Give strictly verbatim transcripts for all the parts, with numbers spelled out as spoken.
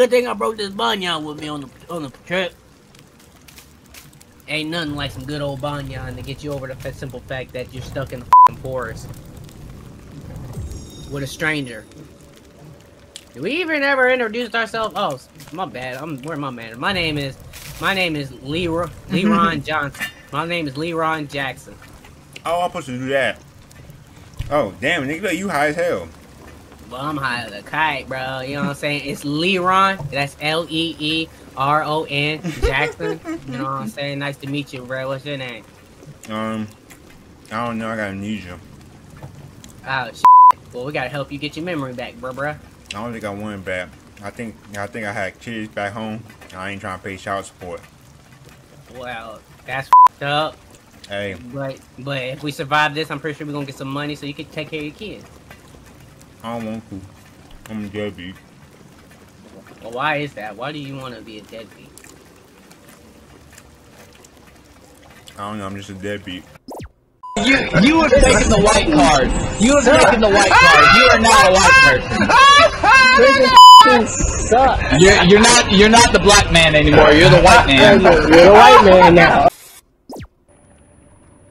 Good thing I brought this banya with me on the on the trip. Ain't nothing like some good old banya to get you over the simple fact that you're stuck in the f***ing forest with a stranger. Did we even ever introduce ourselves? Oh, my bad. I'm where my manners. My name is my name is Leeron Leeron Johnson. My name is Leeron Jackson. Oh, I'm supposed to do that. Oh, damn, nigga, you high as hell. Well, I'm high as a kite, bro. You know what I'm saying? It's Leeron. That's L E E R O N Jackson. You know what I'm saying? Nice to meet you, bro. What's your name? Um, I don't know. I got amnesia. Oh, shit. Well, we gotta help you get your memory back, bro, bro. I only got one back. I think I think I had kids back home. I ain't trying to pay child support. Well, that's f***ed up. Hey. But but if we survive this, I'm pretty sure we're gonna get some money so you can take care of your kids. I don't want to. I'm a deadbeat. Well, why is that? Why do you want to be a deadbeat? I don't know. I'm just a deadbeat. You you have taken the white card. You have taken the white card. You are not a white person. Sucks. You're you're not you're not the black man anymore. You're the white man. You're the white man now.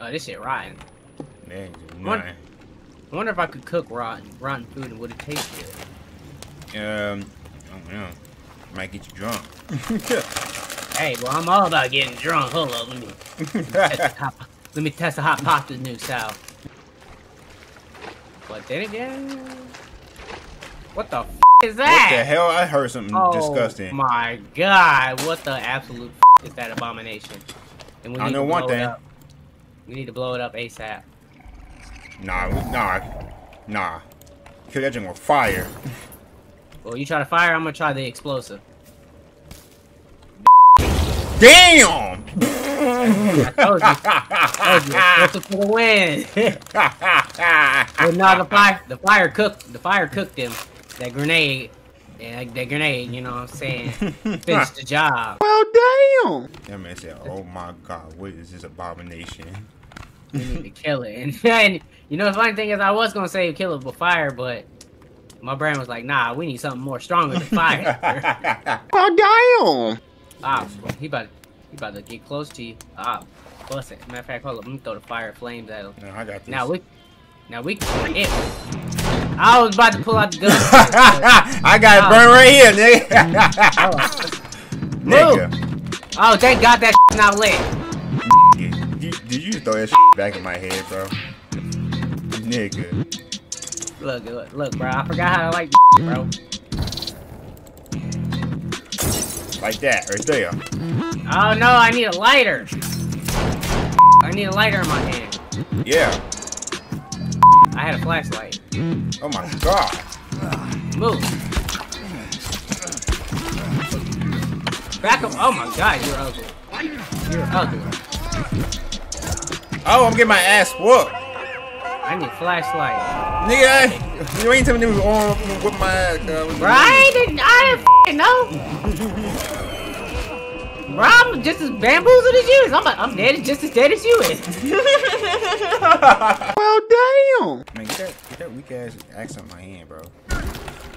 Oh, this shit rotten. Man, I wonder if I could cook rotten rotten food and would it taste good? Um, I don't know. Might get you drunk. Hey, well, I'm all about getting drunk. Hold on, let me. Let me Let me test the hot pot this new style. But then again, what the f is that? What the hell? I heard something oh disgusting. Oh my god! What the absolute f is that abomination? And we I need know to blow one thing. It up. We need to blow it up ASAP. Nah, nah, nah. Kill that thing with fire. Well, you try to fire. I'm gonna try the explosive. Damn! I told you. I told you. Explosive for the win. But no, the fire, the fire cooked, the fire cooked him. That grenade, that, that grenade. You know what I'm saying? Finished the job. Well, damn. That man said, "Oh my God, what is this abomination?" We need to kill it. And, and you know, the funny thing is, I was gonna say kill it with fire, but my brain was like, "Nah, we need something more stronger than fire." Well, damn. Ah, he about. You about to get close to you. Ah, bust it. Matter of fact, hold up. Let me throw the fire flames at him. No, I got this. Now we, now we can it. I was about to pull out the gun. I got oh. it burned right here, nigga. Nigga. Oh, thank God that shit's not lit. Did you, did you throw that shit back in my head, bro? Nigga. Look, look, look, bro. I forgot how to like shit, bro. Like that, right there. Oh no, I need a lighter. I need a lighter in my hand. Yeah. I had a flashlight. Oh my god. Move. Back up. Oh my god, you're ugly. You're ugly. Oh, I'm getting my ass whooped. I need a flashlight. Nigga, I, you ain't telling me what's on with my ass, uh, bro, I didn't, I didn't f***ing know. Bro, I'm just as bamboozled as you is. I'm, I'm dead, just as dead as you is. Well, damn. Man, get that, get that weak ass axe on my hand, bro.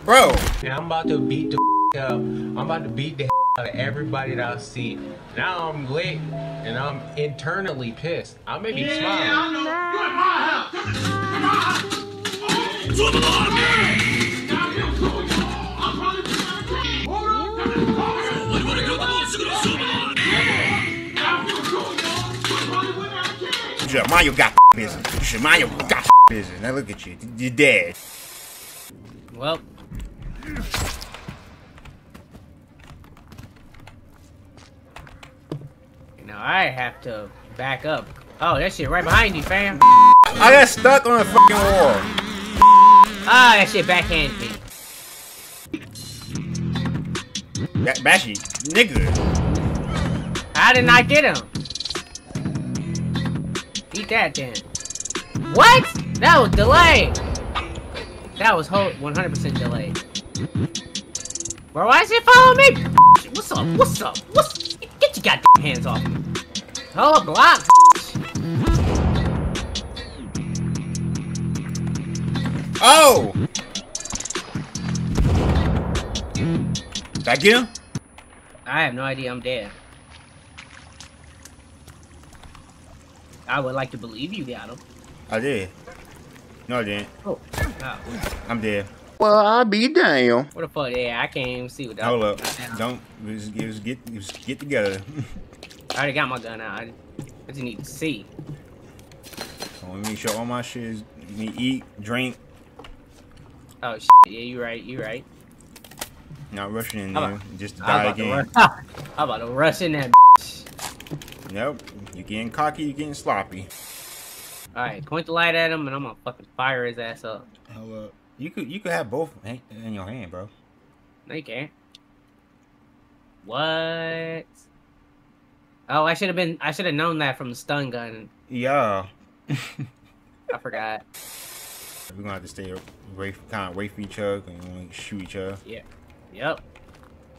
Bro. Yeah, I'm about to beat the f*** up. I'm about to beat the f*** out of everybody that I see. Now I'm lit, and I'm internally pissed. I may be yeah, smiling. I know. You're in my house. To the Mario got business. Mario got business. Now look at you. You're dead. Well. Now I have to back up. Oh, that shit right behind you, fam. I got stuck on the fucking wall. Ah, that shit backhanded me. That bashy nigga. How did I get him? Eat that then. What? That was delayed. That was whole one hundred percent delayed. Bro, why is it following me? What's up? What's up? What's up? Get your goddamn hands off me. Hold up, block. Oh! That you? I have no idea. I'm dead. I would like to believe you got him. I did. No, I didn't. Oh. Wow. I'm dead. Well, I'll be down. What the fuck? Yeah, I can't even see what that. Hold up. Don't. Just, just get, just get together. I already got my gun out. I just need to see. So let me make sure all my shit is. Me eat, drink. Oh, shit. Yeah, you right. You right. Not rushing in there. Just die again. I'm about to rush in that bitch. Nope. You're getting cocky. You're getting sloppy. All right, point the light at him, and I'm gonna fucking fire his ass up. Hello. You could, you could have both in your hand, bro. No, you can't. What? Oh, I should have been. I should have known that from the stun gun. Yeah. I forgot. We're gonna have to stay away, kind of wait for each other, and we're gonna shoot each other. Yeah. Yep.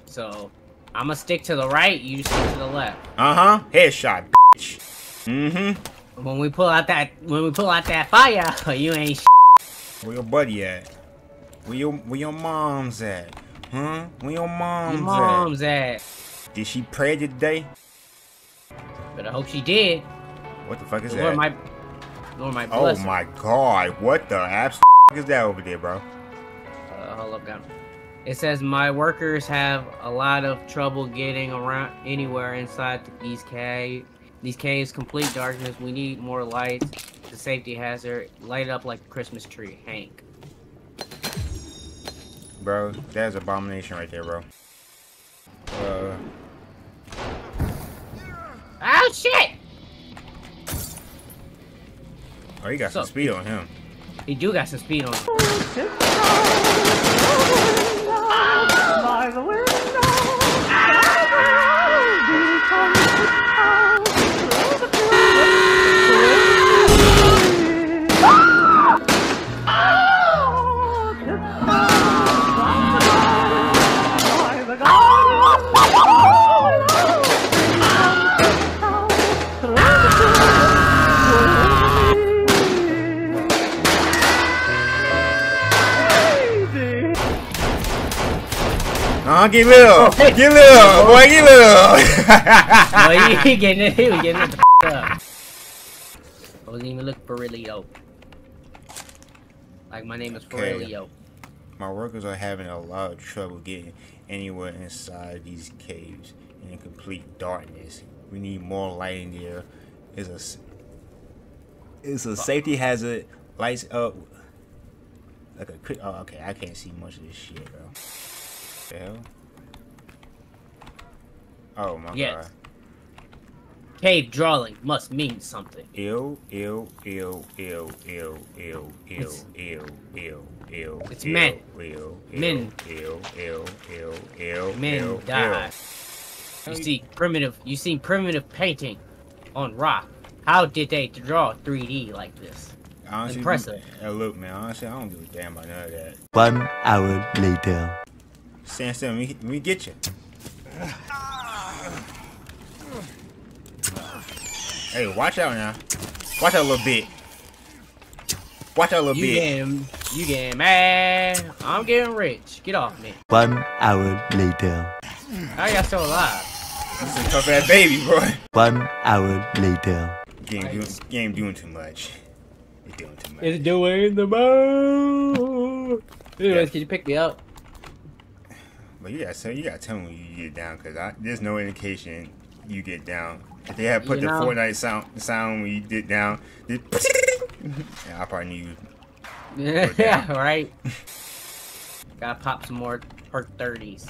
So, I'm gonna stick to the right. You stick to the left. Uh huh. Headshot, bitch. Mm hmm. When we pull out that, when we pull out that fire, you ain't sh. Where your buddy at? Where your, where your mom's at? Huh? Where your mom's, your mom's at? at? Did she pray today? But I hope she did. What the fuck is Lord that? My, Lord my blessing. Oh my god! What the abs is that over there, bro? Uh, hold up, down. It says my workers have a lot of trouble getting around anywhere inside these caves. These caves, complete darkness. We need more lights. It's a safety hazard. Light it up like a Christmas tree, Hank. Bro, that's abomination right there, bro. Uh. Oh shit! Oh, he got so, some speed on him. He do got some speed on him. By the window. Oh, get little, get little, boy, get little. Boy, he getting it, he was getting it the up. I wasn't even looking for Relio. Like, my name is okay. Relio. My workers are having a lot of trouble getting anywhere inside these caves in complete darkness. We need more light in there. It's a, it's a safety hazard. Lights up. Like a quick, oh, okay, I can't see much of this shit, bro. The hell? Oh my yes. god. Cave drawing must mean something. Ew, ew, ew, ew, ew, ew, ew, ew, ew, ew. It's ew, men. Ew, ew, men. Ew, ew, ew, ew, men ew, die. Ew. You see primitive, you see primitive painting on rock. How did they draw three D like this? Honestly, impressive. Hey, look, man, honestly, I don't give a damn about none of that. One hour later. Stand still, let me get you. Hey, watch out now. Watch out a little bit. Watch out a little you bit. Getting, you getting mad. I'm getting rich. Get off me. One hour later. How y'all still alive? This is a tough ass baby, bro. One hour later. Game, right. doing, game doing too much. It's doing too much. It's doing the most. Anyways, yeah. Can you pick me up? But you gotta tell, you gotta tell me when you get down, cause I, there's no indication you get down. If they had put you the know. Fortnite sound sound when you get down, yeah, I probably knew. Yeah, right. Gotta pop some more perk thirties.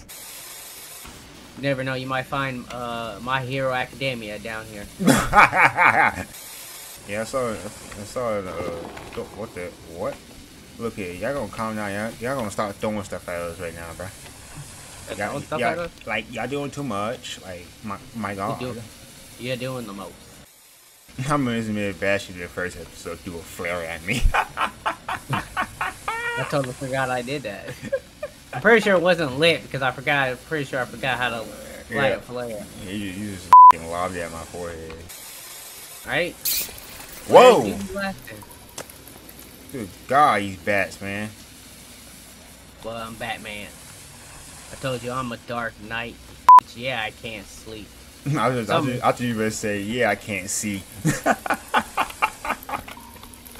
You never know, you might find uh, My Hero Academia down here. Yeah, I saw, I saw the uh, what the what? Look here, y'all gonna calm down, y'all gonna start throwing stuff at us right now, bro. Y'all, like y'all doing too much. Like my my god, do, you're doing the most. I'm gonna admit, bash you the first episode. Do a flare at me. I totally forgot I did that. I'm pretty sure it wasn't lit because I forgot. I'm pretty sure I forgot how to light yeah. a flare. Yeah, you, you just f***ing lobbed at my forehead. Right? Whoa! Dude, god, these bats, man. Well, I'm Batman. I told you I'm a dark knight. Yeah, I can't sleep. I was just, I thought you were going to say, yeah, I can't see.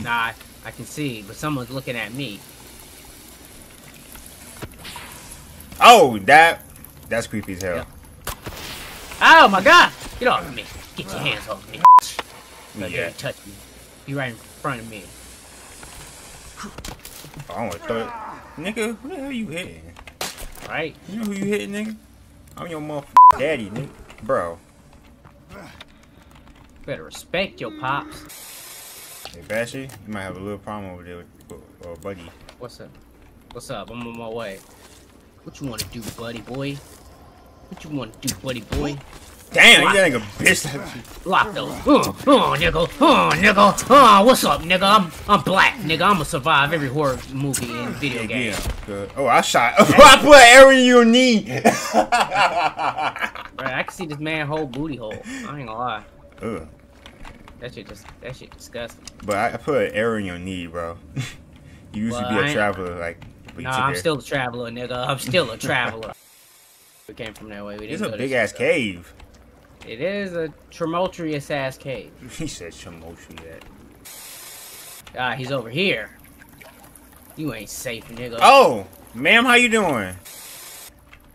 Nah, I can see, but someone's looking at me. Oh, that, that's creepy as hell. Yeah. Oh my god! Get off of me. Get your hands off me. Don't yeah. touch me. Be right in front of me. Oh, I want to throw it. Nigga, who the hell you hitting? Right? You know who you hitting, nigga? I'm your motherfucking daddy, nigga. Bro. Better respect your pops. Hey, Bashy, you might have a little problem over there with uh, uh, Buddy. What's up? What's up? I'm on my way. What you want to do, buddy boy? What you want to do, buddy boy? Damn, Lock. You that nigga bitch. Lock those. Oh, oh, nigga. Oh, nigga. Oh, what's up, nigga? I'm I'm black, nigga. I'm gonna survive every horror movie and video yeah, game. Yeah. Oh, I shot. I put every you need. Right, I can see this man whole booty hole. I ain't gonna lie. Ugh. That shit just that shit disgusting. But I put an error in your knee, bro. You used well, to be a traveler, like. No, nah, I'm there. still a traveler, nigga. I'm still a traveler. We came from that way. We didn't. It's a big ass stuff. cave. It is a tumultuous ass cave. He said tumultuous. Ah, he's over here. You ain't safe, nigga. Oh, ma'am, how you doing?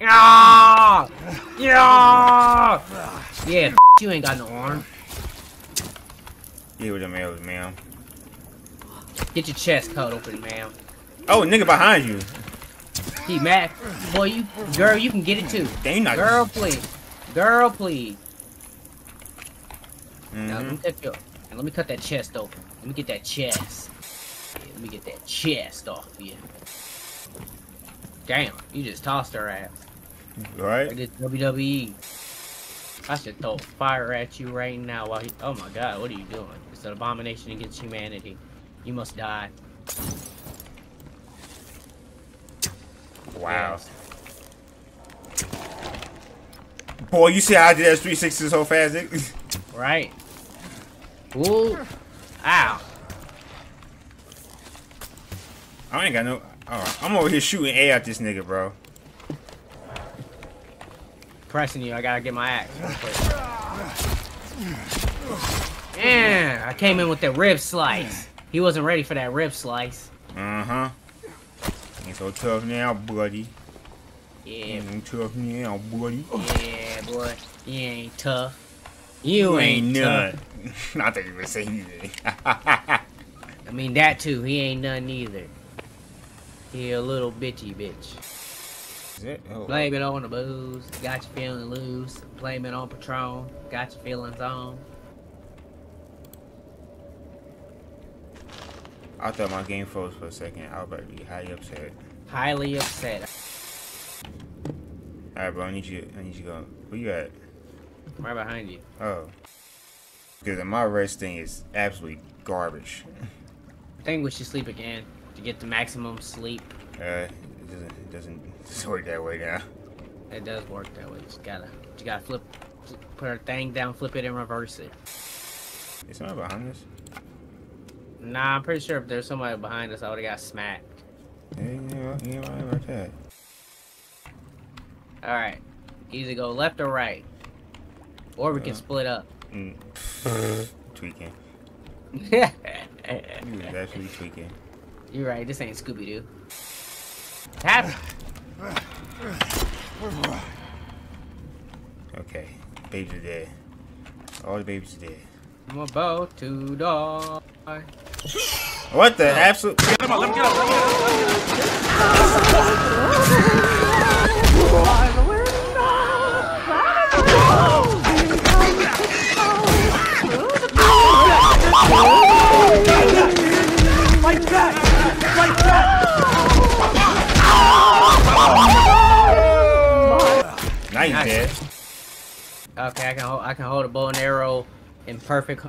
Ah, yeah, yeah. You ain't got no arm. You with the males, ma'am. Get your chest cut open, ma'am. Oh, nigga behind you. He mad. Boy, you girl, you can get it too. Damn, not girl, please. Girl, please. Mm-hmm. Now, let me cut your, and let me cut that chest open. Let me get that chest. Yeah, let me get that chest off you. Damn, you just tossed her ass. Right? Like it's W W E. I should throw fire at you right now while he. Oh my god, what are you doing? It's an abomination against humanity. You must die. Wow. Yes. Boy, you see how I did that three sixty so fast, nigga? Right. Ooh. Ow. I ain't got no... Oh, I'm over here shooting A at this nigga, bro. Pressing you. I gotta get my axe. Yeah, I came in with that rib slice. He wasn't ready for that rib slice. Uh-huh. Ain't so tough now, buddy. Yeah. You ain't tough now, buddy. Yeah, boy. You ain't tough. You, you ain't, ain't tough. None. I thought you were saying that. I mean, that too. He ain't none either. He a little bitchy bitch. Is it? Oh. Blame it on the booze. Got you feeling loose. Blame it on Patron. Got your feelings on. I thought my game froze for a second. I was about to be highly upset. Highly upset. Alright, bro, I need you. I need you to go. Where you at? I'm right behind you. Oh. Because my rest thing is absolutely garbage. I think we should sleep again to get the maximum sleep. Uh, it doesn't, it doesn't, it doesn't work that way now. It does work that way. You just gotta, you gotta flip, put our thing down, flip it, and reverse it. Is somebody behind us? Nah, I'm pretty sure if there's somebody behind us, I would've got smacked. Yeah, yeah, yeah, right there. Alright, either go left or right, or we can uh, split up. Mm. Tweaking. You was actually tweaking. You're right, this ain't Scooby Doo. Tap! Okay, babies are dead. All the babies are dead. I'm about to die. What the absolute? Get him up, let him get up, let him get up. Like that! Like that! Now you dead. Okay, I can hold, I can hold a bow and arrow in perfect,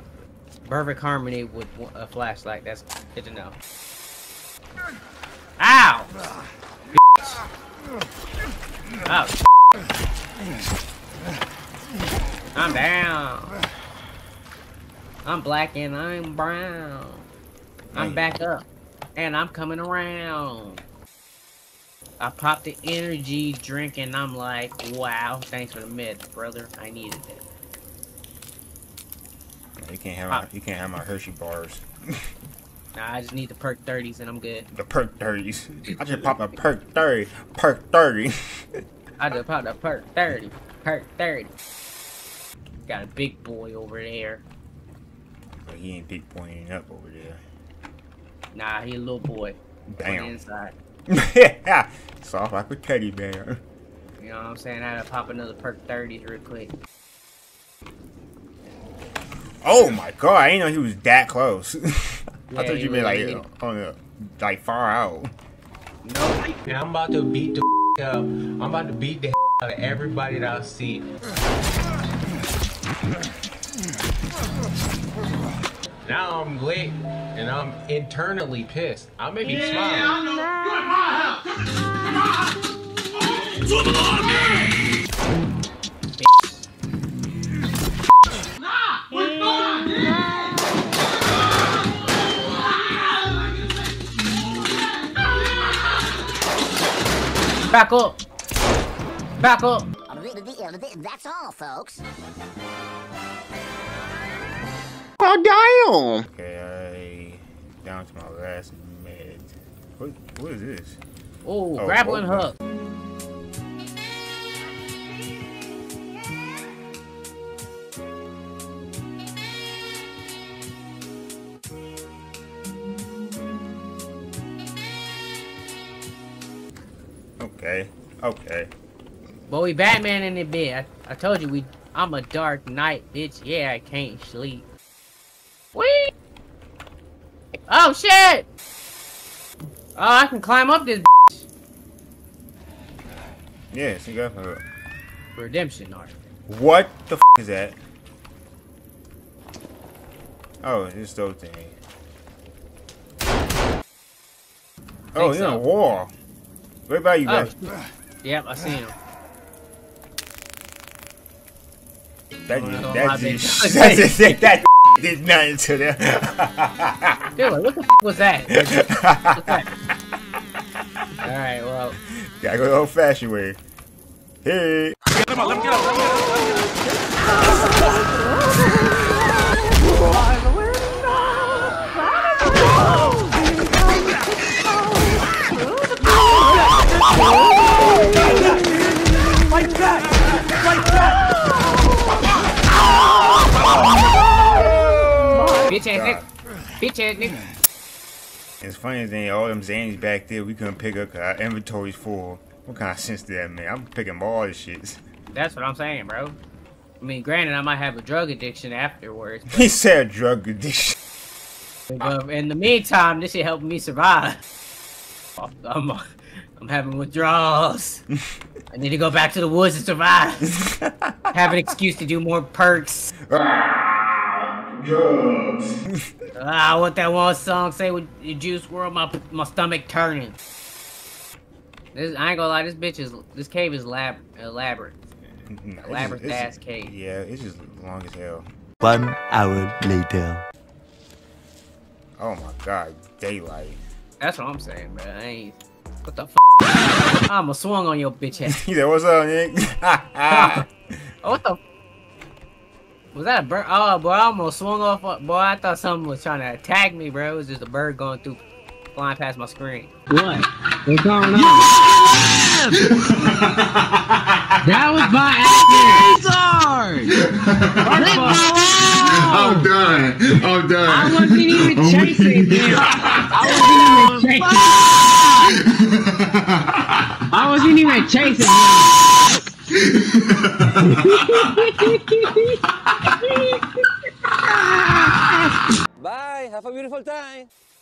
perfect harmony with a flashlight. That's good to know. Ow! Oh. I'm down. I'm black and I'm brown. I'm back up. And I'm coming around. I popped the energy drink and I'm like, wow, thanks for the meds, brother. I needed it. You can't have my, you can't have my Hershey bars. Nah, I just need the perk thirties and I'm good. The perk thirties. I just popped a perk thirty. Perk thirty. I just popped a perk thirty. Perk thirty. Got a big boy over there. But he ain't big boying up over there. Nah, he a little boy. Damn. On the inside. Yeah, soft like a teddy bear. You know what I'm saying? I had to pop another perk thirties real quick. Oh my god, I didn't know he was that close. Yeah, I thought you meant like you know, on the like far out. No, man, I'm about to beat the f up. I'm about to beat the out of everybody that I see. Now I'm lit and I'm internally pissed. I may be yeah, smiling. Yeah, I know. You're in my house. Nah, we're fine. Yeah. Back up. Back up. That's all, folks. Oh, damn! Okay, I, down to my last med. What, what is this? Ooh, oh, grappling hook. Okay, okay. But we Batman in the bed. I, I told you we. I'm a dark knight, bitch. Yeah, I can't sleep. Wee! Oh shit! Oh, I can climb up this bitch. Yeah, she got her. Redemption art. What the f is that? Oh, it's those things. Oh, he's so. In a wall. Where about you guys? Oh. Yep, I see him. That just, that just, that just, that that did nothing to them. Dude, what the f was that? that? Alright, well. Gotta go the old fashioned way. Hey! Get him up, let him get up, let him get up. Like that! Like that! Bitch ass nigga. Bitch ass nigga. It's funny thing, all them Zannies back there we couldn't pick up because our inventory's full. What kind of sense did that make? I'm picking all this shit. That's what I'm saying, bro. I mean, granted, I might have a drug addiction afterwards. He said drug addiction. But in the meantime, this shit helped me survive. I'm, uh, I'm having withdrawals. I need to go back to the woods and survive. Have an excuse to do more perks. Drugs. Ah, what that one song say with Juice World? My my stomach turning. This I ain't gonna lie. This bitch is this cave is lab elaborate, no, elaborate just, ass cave. Yeah, it's just long as hell. One hour later. Oh my god, daylight. That's what I'm saying, bro. I ain't, what the f? I'ma swung on your bitch ass. Yeah, what's up, nigga? Oh, what the? Was that a bird? Oh, boy, I almost swung off. Boy, I thought something was trying to attack me, bro. It was just a bird going through, flying past my screen. What? What's going on? That was my ass. I'm done. I'm done. I wasn't even chasing, man. I wasn't even chasing. I wasn't even chasing, man. Bye, have a beautiful time.